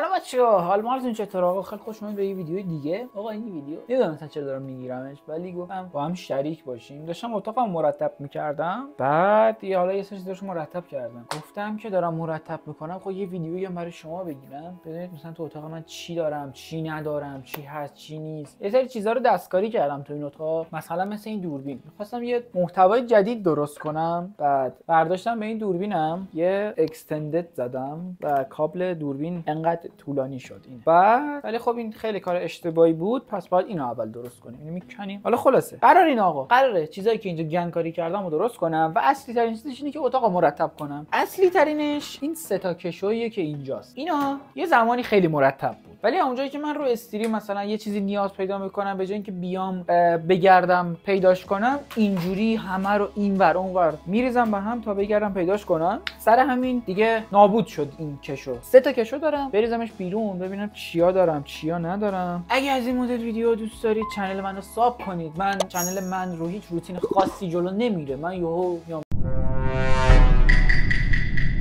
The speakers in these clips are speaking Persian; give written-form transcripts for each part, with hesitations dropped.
سلام بچه‌ها، حال مالتون چطور آقا؟ خیلی خوش اومدید به یه ویدیو دیگه. آقا این ویدیو نمیدونم مثلا چرا دارم میگیرمش، ولی گفتم با هم شریک باشیم. داشتم اتاقم مرتب میکردم، بعد حالا یه سری چیزاشو مرتب کردم، گفتم که دارم مرتب میکنم خب یه ویدیویی هم برای شما بگیرم، ببینید مثلا تو اتاق من چی دارم، چی ندارم، چی هست، چی نیست. یه سری چیزا رو دستکاری کردم تو این اتاق، مثلا مثل این دوربین. می‌خواستم یه محتوای جدید درست کنم، بعد برداشتم به این دوربینم یه اکستندد زدم و کابل دوربین انقدر طولانی شد این. بعد ولی خب این خیلی کار اشتباهی بود، پس باید اینو اول درست کنیم. اینو میکنیم. حالا خلاصه قرار این آقا قراره چیزایی که اینجا گنگکاری کردمو درست کنم و اصلی ترین چیزش اینه که اتاقو مرتب کنم. اصلی ترینش این سه تا کشویه که اینجاست. اینا یه زمانی خیلی مرتب بود، ولی اونجایی که من رو استریم مثلا یه چیزی نیاز پیدا میکنم، به جای اینکه بیام بگردم پیداش کنم، اینجوری همه رو اینور اونور میریزم به هم تا بگردم پیداش کنم. سر همین دیگه نابود شد این کشو. سه تا کشو دارم، بریزمش بیرون ببینم چیا دارم چیا ندارم. اگه از این مدل ویدیو دوست دارید چنل منو ساب کنید. چنل من رو هیچ روتین خاصی جلو نمیره، من یهو میام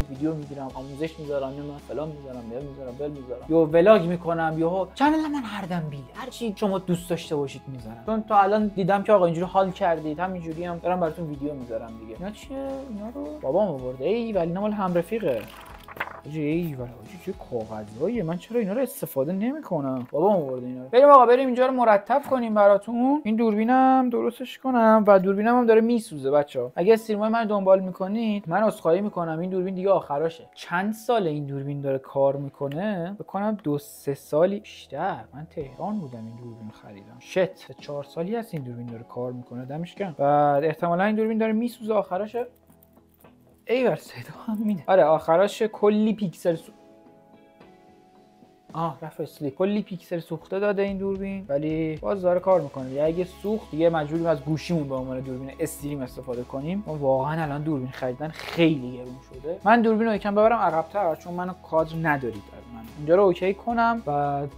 ویدیو میگیرم، آموزش میذارم، یا من فلان میذارم، یا میذارم بل میذارم، یا ولاگ میکنم، یا چنل من هر دم بیله، هر چی شما دوست داشته باشید میذارم. چون تا الان دیدم که آقا اینجوری حال کردید، همینجوری هم دارم براتون ویدیو میذارم دیگه. اینا چیه؟ اینا رو بابام آورده. ای ولی اینا مال هم رفیقه. ای ولی چه کاغذیه، من چرا اینا رو استفاده نمیکنم؟ بابام آورده اینا رو. بریم آقا، بریم اینجا رو مرتب کنیم براتون. این دوربینم درستش کنم و دوربینم هم داره میسوزه بچه‌ها. اگه استریمای من دنبال میکنید، من عذرخواهی میکنم، این دوربین دیگه آخراشه. چند ساله این دوربین داره کار میکنه؟ بکنم 2-3 سالی بیشتر. من تهران بودم این دوربین خریدم. شت 4 سالی هست این دوربین داره کار میکنه. دمش گرم. بعد احتمالاً این دوربین داره میسوزه آخراشه. ایوار صدا هم میده. آره آخرش کلی پیکسل رفت اسلیپ. کلی پیکسل سوخته داده این دوربین، ولی باز داره کار میکنه. یا اگه سوخت دیگه مجبوریم از گوشیمون به عنوان دوربین استریم استفاده کنیم. ما واقعا الان دوربین خریدن خیلی گرون شده. من دوربین رو یکم ببرم عقب‌تر چون منو کادر ندارید از من. اینجا رو اوکی کنم،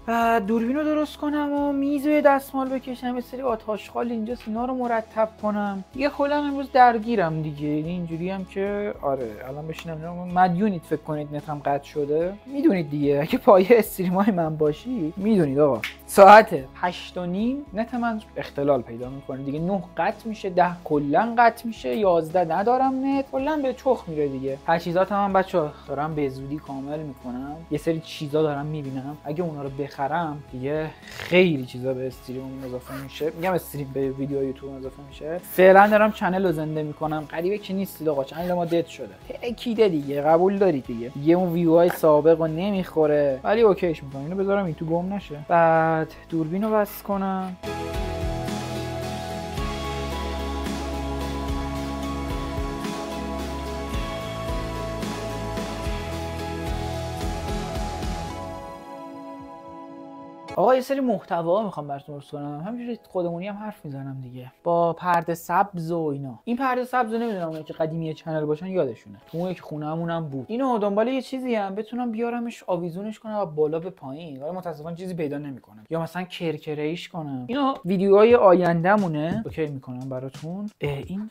بعد دوربین رو درست کنم و میز و دستمال بکشم، یه سری آتاشخال اینجا اینا رو مرتب کنم. دیگه کلا امروز درگیرم دیگه. اینجوری هم که آره الان بشینم مدیونید فکر کنید نتم قطع شده. میدونید دیگه اگه پایه استریمای من باشی میدونید آقا ساعت 8:30 نت من اختلال پیدا میکنه دیگه. 9 قطع میشه، 10 کلا قطع میشه، 11 ندارم نت، کلا به چخ میره دیگه. تجهیزاتم هم بچه‌ها دارم به زودی کامل میکنم. یه سری چیزا دارم میبینم، اگه اونا رو بخرم دیگه خیلی چیزا به استریم اضافه میشه. میگم استریم به ویدیو یوتیوب اضافه میشه. فعلا دارم چنل رو زنده میکنم. غریبه که نیست آقا، چنل ما دد شده تاکید دیگه، قبول دارید دیگه. یه اون ویوهای سابقو نمیخوره، ولی اوکیش میکنم. اینو بذارم این تو گم نشه. بعد دوربین رو بس کنم. آقا یه سری محتوا میخوام براتون درست کنم، همینجوری خودمونی هم حرف میزنم دیگه، با پرده سبز و اینا. این پرده سبز رو نمیدونم اونایی که قدیمی چنل باشن یادشونه، تو اون یک خونه‌مون هم بود. اینو دنبال یه چیزی هم بتونم بیارمش آویزونش کنم و بالا به پایین، ولی متاسفانه چیزی پیدا نمیکنم. یا مثلا کرکره‌ایش کنم. اینو ویدیوهای آینده‌مونه اوکی میکنم براتون. این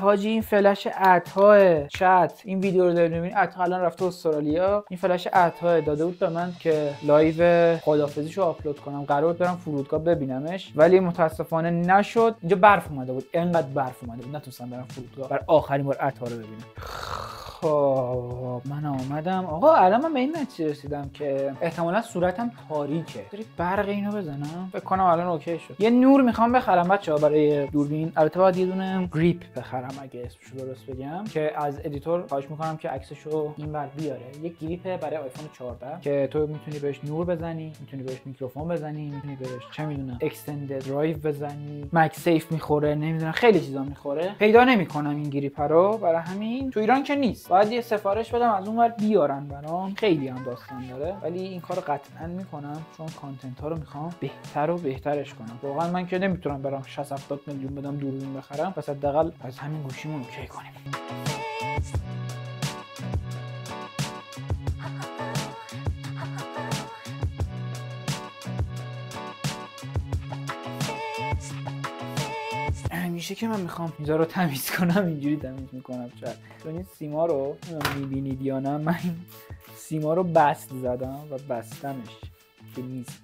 حاجی این فلش عطا چت، این ویدیو رو دارید میبینید. عطا الان رفته استرالیا. این فلش عطا داده بود به من که لایو خدافظیشو آپلود کنم، قرار بود برم فرودگاه ببینمش، ولی متاسفانه نشد. اینجا برف اومده بود، انقدر برف اومده بود نتونستم برم فرودگاه بر آخرین بار عطا رو ببینم. خب من آمدم آقا. الان من به این نتیجه رسیدم که احتمالا صورتم تاریکه. برید برق اینو بزنم فکر کنم الان اوکی شد. یه نور میخوام بخرم بچه‌ها برای دوربین. البته باید یه دونه گریپ بخرم اگه اسمشو درست بگم، که از ادیتور خواهش میکنم که عکسشو اینور بیاره. یه گریپ برای آیفون 14 که تو میتونی بهش نور بزنی، میتونی بهش میکروفون بزنی، میتونی بهش چه میدونم اکستندد درایو بزنی، مک سیف میخوره، نمیدونم خیلی چیزا میخوره. پیدا نمیکنم این گریپ رو، برای همین تو ایران که نیست، باید یه سفارش بدم از اونور بیارن برام. خیلی هم داستان داره، ولی این کارو قطعا میکنم چون کانتنت ها رو میخوام بهتر و بهترش کنم. واقعا من که نمیتونم برام 60-70 میلیون بدم دوربین بخرم، پس حداقل از همین گوشیمون اوکی کنیم. میشه که من میخوام اینجا رو تمیز کنم، اینجوری تمیز میکنم. چون این سیما رو میبینید یا نه، من سیما رو بست زدم و بستمش که نیست.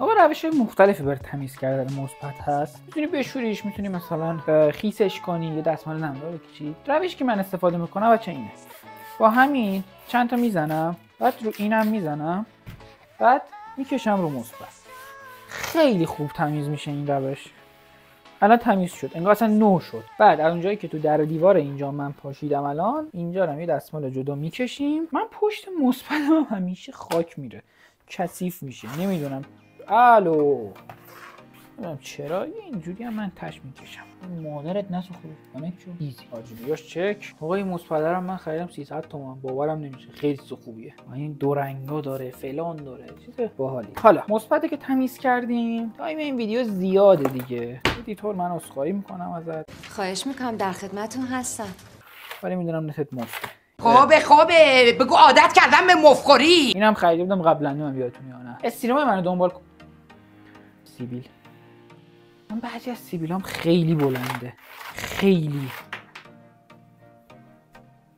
اما روش های مختلفی برای تمیز کردن مثبت هست. میتونی بشوریش، میتونی مثلا خیسش کنی یا دستمال نمره بکشی. روش که من استفاده میکنم بچه اینه، با همین چند تا میزنم، بعد رو اینم میزنم، بعد میکشم رو مثبت. خیلی خوب تمیز میشه این روش. الان تمیز شد، انگار اصلا نو شد. بعد از اونجایی که تو در دیوار اینجا من پاشیدم، الان اینجا رو یه دستمال جدا میکشیم. من پشت مثبتم همیشه خاک میره، کثیف میشه، نمیدونم. الو چرا اینجوری هم من تش میکشم؟ مادرت نسو خوبه چون ایزی آجوریاش چک. آقای موسپدرم من خریدم 300 تومان، باورم نمیشه خیلی سو خوبیه. این دو رنگا داره، فلان داره، چیز باحالی. حالا مثبته که تمیز کردیم. تایم این ویدیو زیاده دیگه، ادیتور من عذرخواهی میکنم ازت. خواهش میکنم، در خدمتتون هستم. ولی میدونم نتت مفته. خوبه بگو عادت کردم به مفخوری. اینم خریده بودم قبلا، نمیدونم یادتون یا نه. استریمای منو دنبال کن. سیبیل، من بعضی از سیبیلام خیلی بلنده، خیلی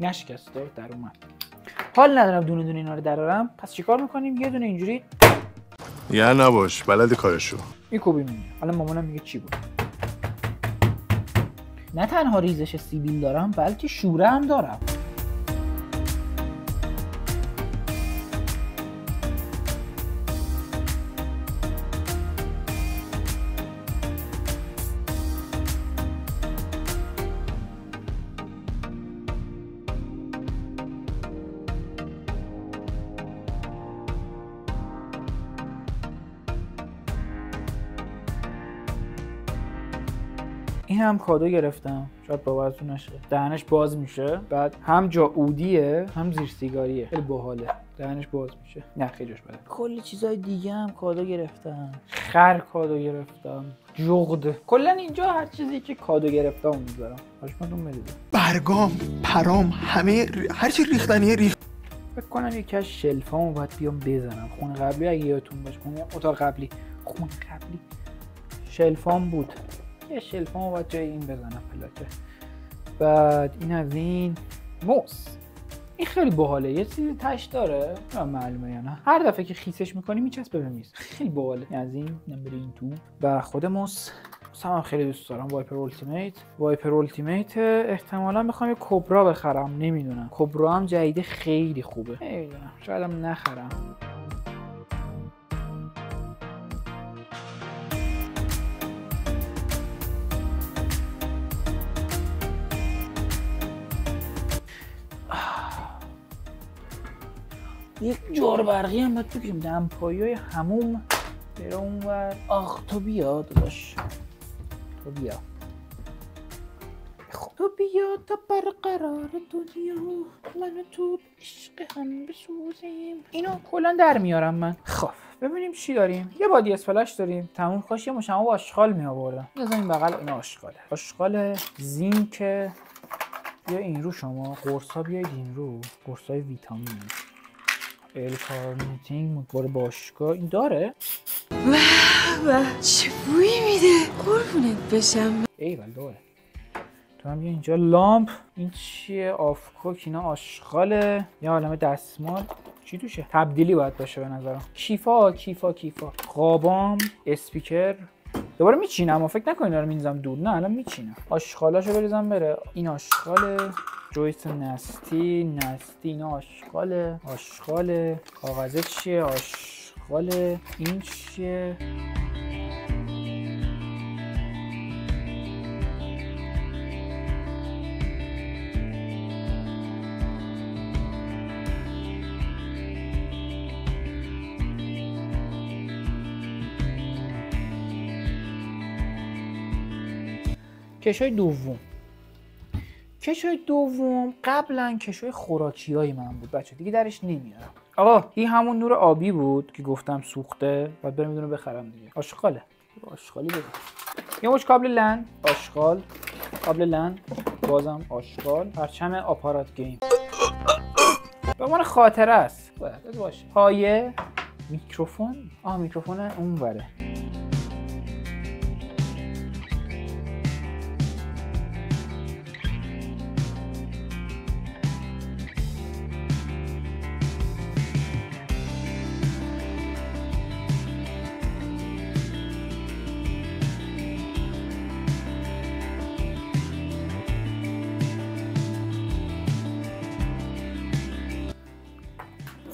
نشکسته در اومد. حال ندارم دونه دونه اینا رو درارم، پس چیکار میکنیم؟ یه دونه اینجوری یا نباش بلد کارشو میکوبیم اینجا. حالا مامانم میگه چی بود؟ نه تنها ریزش سیبیل دارم بلکه شوره هم دارم. این هم کادو گرفتم، شاید باورتون نشه. دهنش باز میشه، بعد هم جاودیه هم زیر سیگاریه، خیلی باحاله. دهنش باز میشه، نه خیلی جوش بده. کلی چیزای دیگه هم کادو گرفتم، خر کادو گرفتم، جغد. کلا اینجا هر چیزی که کادو گرفتم میذارم. خوشمون میاد. برگام، پرام، همه هر چی ریختنیه ریخت. فکر کنم یکی از شلفامو باید بیام بزنم. خون قبلی اگه یادتون باشه، اتاق قبلی، خون قبلی شلفام بود. یه شلفامو باید جای این بزنم پلاکه. بعد این از این موس، این خیلی باحاله، یه سیلی تش داره، نه معلومه یا نه. هر دفعه که خیسش میکنی میچسبه به میز، خیلی باحاله. این از این نمبر این تو و خود موس هم خیلی دوست دارم. وایپر التیمیت احتمالا میخوام یه کبرا بخرم، نمیدونم. کبرا هم جدیده خیلی خوبه، نمیدونم شاید هم نخرم. یک جار برقی هم باید بگیریم، دمپایی هموم بره اونور. آخ تو بیا داداش، تو بیا، تو بیا تا برقرار دنیا من و تو عشق هم بسوزیم. اینو کلا در میارم من. خب ببینیم چی داریم. یه بادی اسفلش داریم، تموم خوش. یه مشمع و آشغال می آوردم، بزنیم بغل. این آشغال زینک. بیا این رو شما قرصا، بیاید این رو قرصای ویتامین الکارنتینگ مقدار باشگاه. این داره واه چه بویی میده قربونت بشم. ایول داره. تو هم بیا اینجا لامپ. این چیه؟ آفکوک. اینا آشغاله. یه عالمه دستمال. چی توشه؟ تبدیلی باید باشه به نظرم. کیفا. قابام، اسپیکر. دوباره میچینم، فکر نکنین دارم میذارم دور. نه الان میچینم. آشغالاشو بریزم بره. این آشغاله. جویس نستی. اینا آشغاله. کاغذه چیه؟ آشغاله. این چیه؟ کشوی دوم قبلا کشوی خوراکیای من بود بچه، دیگه درش نمیارم. آقا این همون نور آبی بود که گفتم سوخته، بعد برم میدونم بخرم دیگه. آشغالی بده. یه مش کابل لن، آشغال، کابل لن، بازم آشغال، پرچم آپارات گیم. به عنوان خاطره است. باید باشه. پایه، میکروفون. میکروفون اونوره.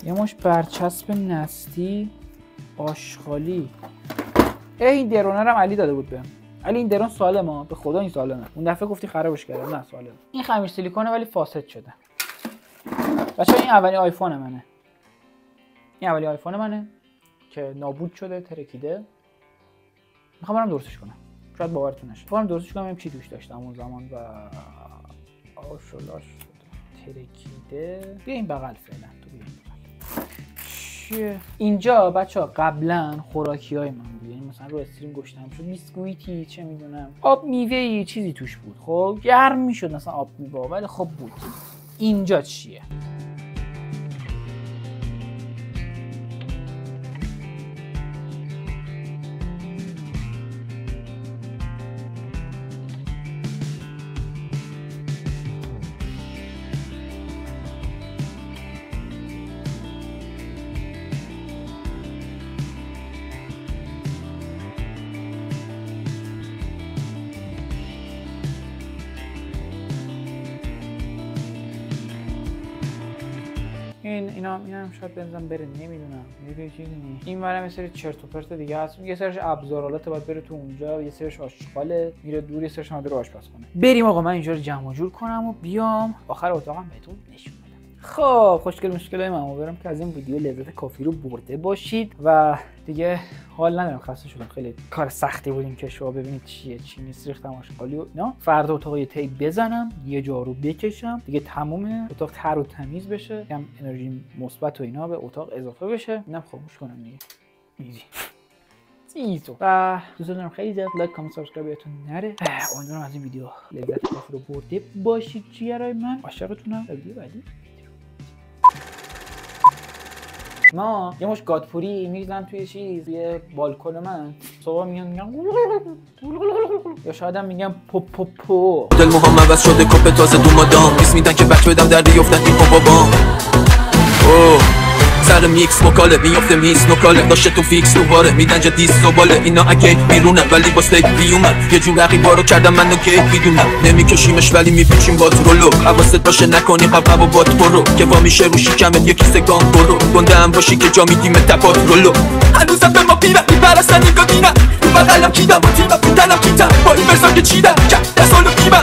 یه مش برچسب نستی آشغالی. این درونه هم علی داده بود بهم. علی این درون سالمه، به خدا این سالمه. اون دفعه گفتی خرابش کردم، نه سالمه. این خمیر سیلیکونه ولی فاسد شده. بچه‌ها این اولین آیفون منه. این اولین آیفون منه که نابود شده، ترکیده. میخوام برم درستش کنم. شاید باورتون نشه. میخوام درستش کنم، ببینم چی توش داشتم اون زمان و آشولاش ترکیده. بیا این بغل فعلا تو بیا. چیه؟ اینجا بچه‌ها قبلا خوراکیای من بود. یعنی مثلا رو استریم گشتم شد بیسکویتی چه میدونم، آب میوه‌ای چیزی توش بود. خب گرم میشد مثلا آب میوه، ولی خب بود. اینجا چیه؟ اینم شاید بنزم بره، نمیدونم یه چیزی نی. این ورم یه سری چرت و پرت دیگه هست، یه سرش ابزارالات باید بره تو اونجا، یه سرش آشغاله میره دور، یه سرش هم دور آشپزخونه. بریم آقا من اینجا رو جمع و جور کنم و بیام آخر اتاقم بهتون نشون بدم. خب خوشگل مشکلای من امیدوارم که از این ویدیو لذت کافی رو برده باشید و دیگه حال ندارم، خسته شدم، خیلی کار سختی بودیم که شما ببینید چیه چی نیست. ریختم آشغالی و نه، فردا اتاق یه تیپ بزنم، یه جارو بکشم، دیگه تمومه، اتاق تر و تمیز بشه، کم انرژی مثبت و اینا به اتاق اضافه بشه. اینم خاموش کنم دیگه، ایزی ایزو. و دوستان دارم، خیلی زیاد لایک کامنت سابسکرایب یادتون نره. امیدوارم از این ویدیو لذت کافی رو برده باشید. جیرای من عاشقتونم. ویدیو بعدی ما یه مش گادپوری میریزن توی چیز، یه بالکن من صبح میگن یا شاید هم میگن پپ پپ پو دل محمد بس شده کپ تازه دو مادام بیس میدن که بچه بدم درد یفتن این بابا او سر میکس مکاله میفته میس مکاله داشته تو فیکس دوباره میدن جا دیس سباله اینا اگه بیرونم ولی با سیک بیومن یه جور عقیبارو کردم منو که بیدونم نمیکشیمش ولی میپیچیم با ترولو حواست باشه نکنی قبقب و بات برو که وا میشه رو شکمت یه کیسه گام برو گنده هم باشی که جا میدیم تپات رولو هنوزم به ما پیره میبرستن این گادینم تو بقلم کیدم و تیمم بودنم کیتم با این برزا که چیدم که دستالو بیمم